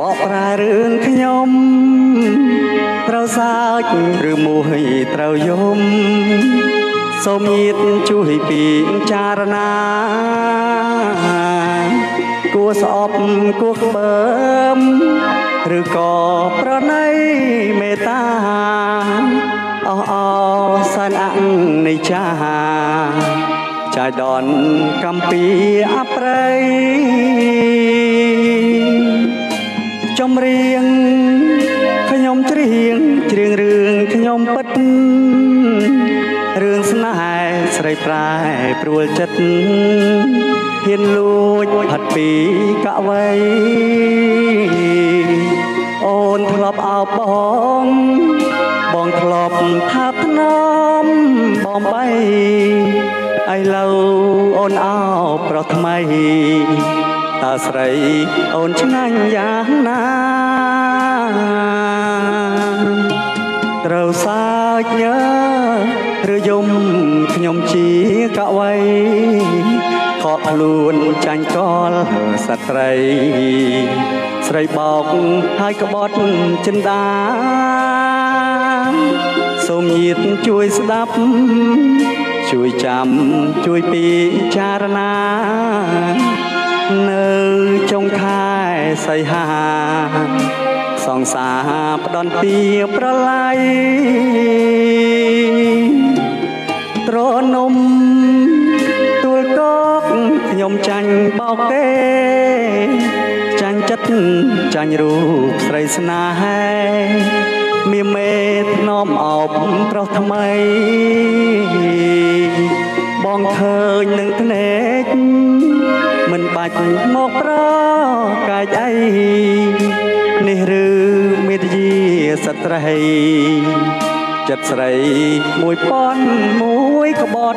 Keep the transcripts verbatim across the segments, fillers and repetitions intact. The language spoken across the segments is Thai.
บอกรายเรื่องขยมเราสาวหรือมวยเรายมสมยิดช่วยปีจารณากูสอบกูเปิมหรือก่อพระในเมตตาอ้อสันอังในชาชายดอนกำปีอับไรจมเรียงขยมเรียงเรียงเรื่องขยมปัดเรื่องสนายใส่ปลายปลวดจัดเฮียนลูดผัดปีกะไว้โอนคลอบเอาบองบองคลอบทับน้ำบองใบไอเล่าโอนเอาเพราะทำไมตาใสโอนชนะอย่างนาเราสาวเยอะหรือยมขยมชีกะไว้ขอบลูนจันกอลสตรายสตรายบอกให้กบฏจินดาสมยิดช่วยสดับช่วยจำช่วยปีจารณาเนื้อจงคายใส่หาสองสาบดอนตีประไลตรนมตัวกอกยมจันบอกเตจันจัดจันรูปใส่สนาให้มีเมตน้อมออบเพราะทำไมบองเธอหนึ่งทะเลมันปัดหมอกเพราะกายใจนี่หรือเมตยีสตรัยจัดใส่มวยป้อนมวยกบฏ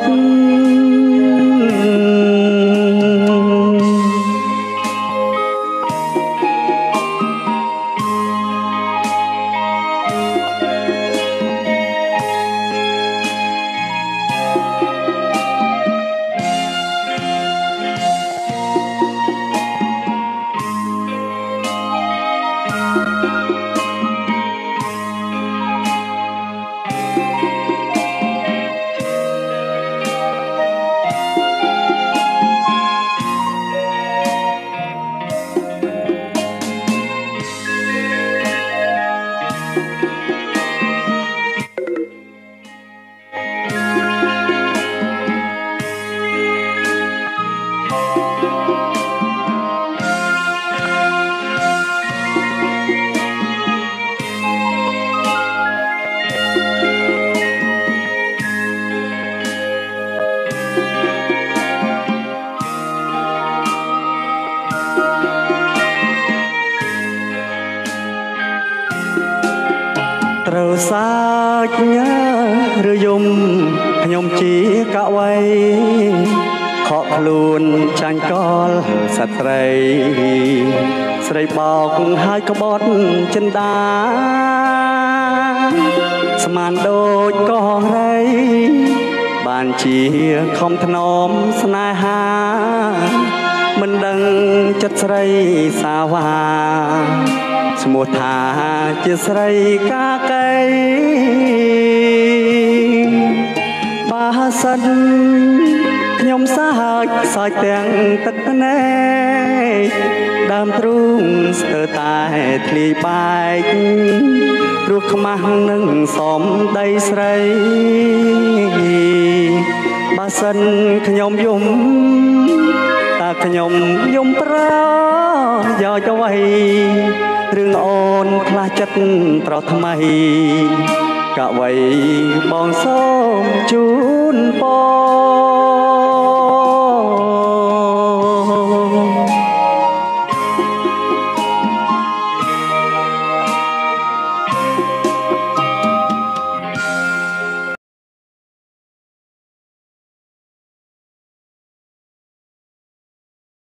เราสาวเนื้อหรือยมขยมจีกะไว้ขอลูนจันกอลสตรัยสตรัยบอกให้กบฏจันดาสมานโดดกองไรบานเชียคำถนอมสนายหามันดังจัดสไรสาวาสมุทาจัดสไรกาไกบาสันขยมสากสายแตงตัดแนดามตรุงเสือตายทลีบายรูขมังนึงสมได้สไรบาสันขยมยมตาขยมยมปรายอจะไว้เรื่องโอนคลาจัดเพราะทำไมกะไว้บองส้มจูนปอ